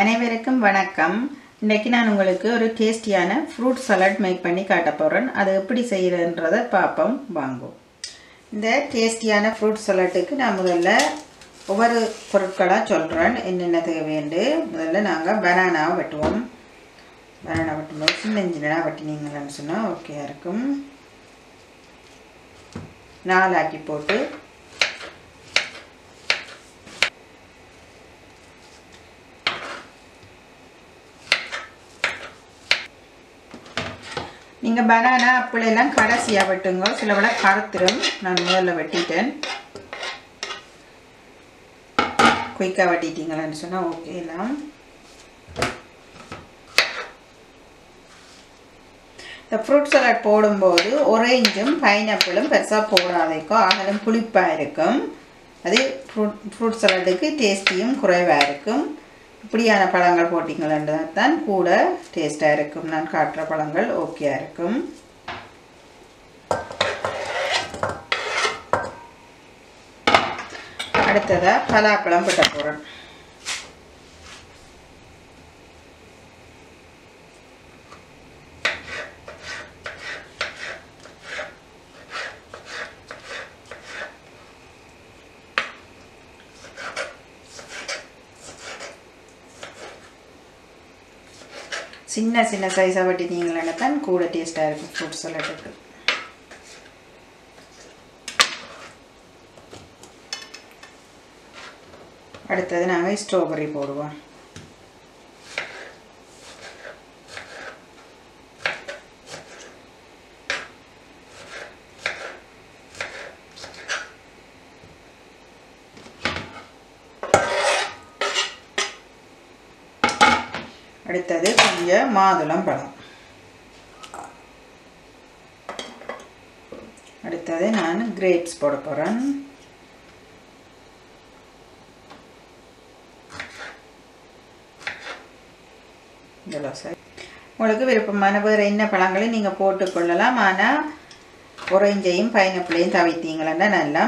அனைவருக்கும் வணக்கம். இன்னைக்கு நான் உங்களுக்கு ஒரு டேஸ்டியான ஃப்ரூட் சலாட் மேக் பண்ணி காட்ட போகிறேன். அது எப்படி செய்கிறதுன்றதை பார்ப்போம், வாங்குவோம். இந்த டேஸ்டியான ஃப்ரூட் சலாட்டுக்கு நான் முதல்ல ஒவ்வொரு பொருட்களாக சொல்கிறேன் என்னென்ன தேவைண்டு. முதல்ல நாங்கள் பனானாவை வெட்டுவோம். பனானா வெட்டும்போது சின்ன சின்னதாக வெட்டினீங்களான்னு சொன்னால் ஓகேயா இருக்கும். நாலாக்கி போட்டு நீங்கள் பனானா அப்படியெல்லாம் கடைசியாக வெட்டுங்க, சிலவளை கருத்துரும். நான் முதல்ல வெட்டிட்டேன், குயிக்காக வெட்டிட்டீங்களான்னு சொன்னால் ஓகே. எல்லாம் இந்த ஃப்ரூட் சலாட் போடும்போது ஒரேஞ்சும் பைனாப்பிளும் பெருசாக போடாதேக்கும், ஆனாலும் புளிப்பாக இருக்கும். அது ஃப்ரூட் சலாட்டுக்கு டேஸ்டியும் குறைவாக இருக்கும். இப்படியான பழங்கள் போட்டிங்களா தான் கூட டேஸ்டாக இருக்கும். நான் காட்டுற பழங்கள் ஓகேயா இருக்கும். அடுத்ததாக பலாப்பழம் போட்ட போகிறேன். சின்ன சின்ன சைஸாக வெட்டினீங்களா தான் கூட டேஸ்ட்டாக இருக்கும் ஃப்ரூட் சலாட்டுக்கு. அடுத்தது நாங்கள் ஸ்ட்ராபெரி போடுவோம். அடுத்தது கொஞ்சம் மாதுளம் பழம். அடுத்தது நான் கிரேப்ஸ் போட போகிறேன். உங்களுக்கு விருப்பமான வேறு என்ன பழங்களையும் நீங்கள் போட்டுக்கொள்ளலாம். ஆனால் ஒரேஞ்சையும் பைனாப்பிளையும் தவிர்த்தீங்களா நல்லா.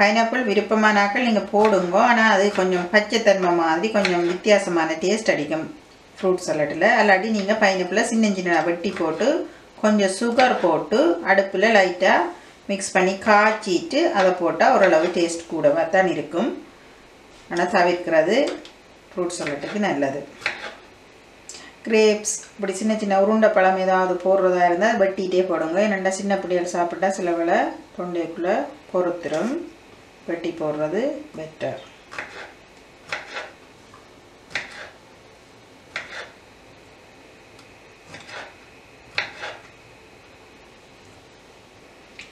பைனாப்பிள் விருப்பமானாக்கள் நீங்கள் போடுங்க, ஆனால் அது கொஞ்சம் பச்சைத்தன்மை மாதிரி கொஞ்சம் வித்தியாசமான டேஸ்ட் அடிக்கும் ஃப்ரூட் சலாட்டில். அல்லாட்டி நீங்கள் பைனாப்பிளை சின்ன சின்ன வெட்டி போட்டு கொஞ்சம் சுகர் போட்டு அடுப்பில் லைட்டாக மிக்ஸ் பண்ணி காய்ச்சிட்டு அதை போட்டால் ஓரளவு டேஸ்ட் கூடவாக தான் இருக்கும். ஆனால் தவிர்க்கிறது ஃப்ரூட் சலாட்டுக்கு நல்லது. கிரேப்ஸ் இப்படி சின்ன சின்ன உருண்டை பழம் ஏதாவது போடுறதா இருந்தால் வெட்டிகிட்டே போடுங்க. என்னென்னா சின்ன பிள்ளைகள் சாப்பிட்டா சிலவளை தொண்டைக்குள்ளே பொறுத்துரும். வெட்டி போடுறது பெட்டர்.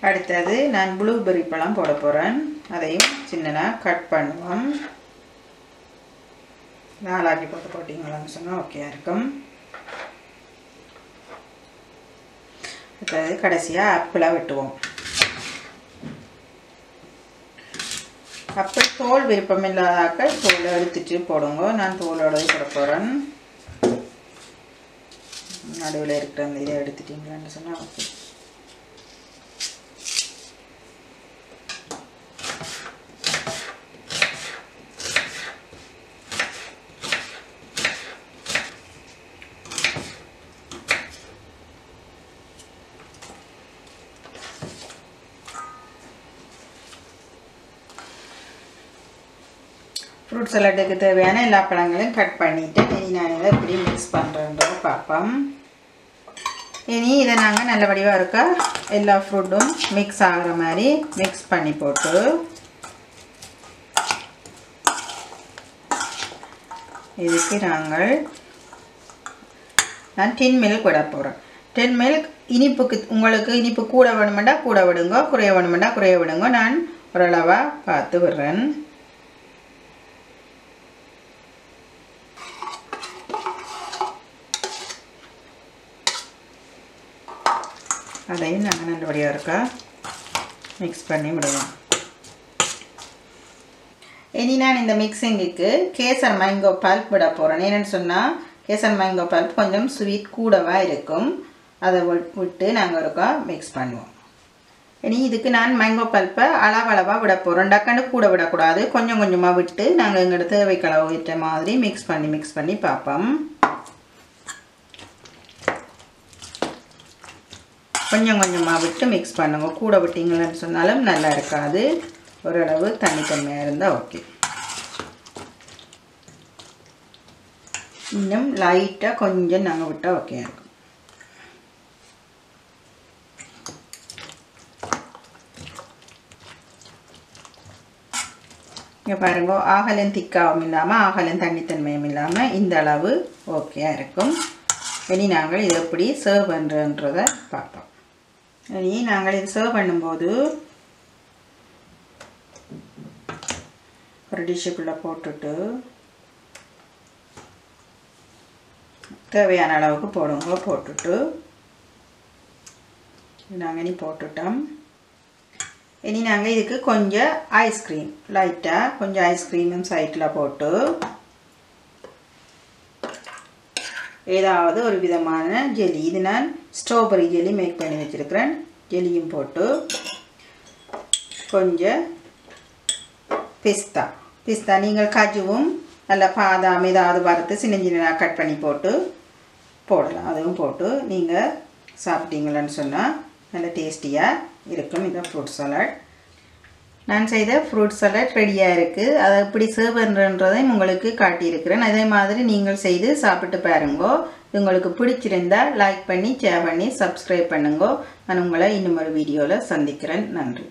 அடுத்தது நான் ப்ளூபெர்ரி பழம் போட போகிறேன். அதையும் சின்னதாக கட் பண்ணுவோம். நாலாக்கி போட்டு போட்டிங்களான்னு சொன்னால் ஓகே இருக்கும். அடுத்தது கடைசியாக ஆப்பிளை வெட்டுவோம். ஆப்பிள் தோல் விருப்பம் இல்லாதாக்க தோலை எடுத்துட்டு போடுங்க. நான் தோலோடு போட போகிறேன். நடுவில் இருக்கிற அந்த இதை எடுத்துட்டிங்களான்னு சொன்னால் ஓகே. ஃப்ரூட் சலாட்டுக்கு தேவையான எல்லா பழங்களையும் கட் பண்ணிவிட்டு இனி நான் இதை எப்படி மிக்ஸ் பண்ணுறேன்றதை பார்ப்போம். இனி இதை நாங்கள் நல்ல வடிவாக இருக்க எல்லா ஃப்ரூட்டும் மிக்ஸ் ஆகிற மாதிரி மிக்ஸ் பண்ணி போட்டு இதுக்கு நான் டின் மில்க் விட போகிறேன். டின் மில்க் இனிப்புக்கு உங்களுக்கு இனிப்பு கூட வேணுமெண்டா கூட விடுங்க, குறைய வேணுமெண்டா குறைய விடுங்க. நான் ஓரளவாக பார்த்து விடுறேன். அதையும் நாங்கள் நல்லபடியாக இருக்கா மிக்ஸ் பண்ணி விடுவோம். இனி நான் இந்த மிக்சிங்குக்கு கேசர் மேங்கோ பல்ப் விட போகிறேன். என்னென்னு சொன்னால் கேசர் மேங்கோ பல்ப் கொஞ்சம் ஸ்வீட் கூடவாக இருக்கும். அதை விட்டு நாங்கள் இருக்கா மிக்ஸ் பண்ணுவோம். இனி இதுக்கு நான் மேங்கோ பல்ப்பை அளவளவாக விட போகிறேன். டக்குன்னு கூட விடக்கூடாது, கொஞ்சம் கொஞ்சமாக விட்டு நாங்கள் எங்கள் தேவைக்களவு விட்ட மாதிரி மிக்ஸ் பண்ணி பார்ப்போம். கொஞ்சம் கொஞ்சமாக விட்டு மிக்ஸ் பண்ணுங்க. கூட விட்டிங்கன்னு சொன்னாலும் நல்லா இருக்காது, ஓரளவு தண்ணி கம்மியாக இருந்தால் ஓகே. இன்னும் லைட்டாக கொஞ்சம் நாங்கள் விட்டால் ஓகே இருக்கும். இங்கே பாருங்க, ஆகலும் திக்காகவும் இல்லாமல் ஆகலும் தண்ணித்தன்மையும் இல்லாமல் இந்த அளவு ஓகேயாக இருக்கும். இனி நாங்கள் இதை எப்படி சர்வ் பண்ணுறன்றதை பார்ப்போம். இனி நாங்கள் இது சர்வ் பண்ணும்போது ஒரு டிஷ்ஷுக்குள்ளே போட்டுட்டு தேவையான அளவுக்கு போடுங்க. போட்டுட்டு நாங்கள் இனி போட்டுட்டோம். இனி நாங்கள் இதுக்கு கொஞ்சம் ஐஸ்கிரீம் லைட்டாக கொஞ்சம் ஐஸ்கிரீமும் சைட்டில் போட்டு ஏதாவது ஒரு விதமான ஜெலி, இது நான் ஸ்ட்ராபெரி ஜெலி மேக் பண்ணி வச்சுருக்கிறேன், ஜெலியும் போட்டு கொஞ்சம் பிஸ்தா நீங்கள் காஜுவும் நல்ல பாதாம் ஏதாவது வறுத்து சின்ன சின்ன கட் பண்ணி போடலாம், அதுவும் போட்டு நீங்கள் சாப்பிட்டீங்களான்னு சொன்னால் நல்ல டேஸ்டியாக இருக்கும் இந்த ஃப்ரூட் சலாட். நான் செய்த ஃப்ரூட் சலாட் ரெடியாக இருக்குது. அதை எப்படி சர்வ் பண்ணுறதையும் உங்களுக்கு காட்டியிருக்கிறேன். அதே மாதிரி நீங்கள் செய்து சாப்பிட்டு பாருங்கோ. உங்களுக்கு பிடிச்சிருந்தால் லைக் பண்ணி, ஷேர் பண்ணி, சப்ஸ்கிரைப் பண்ணுங்கோ. நான் உங்களை இன்னும் ஒரு வீடியோவில் சந்திக்கிறேன். நன்றி.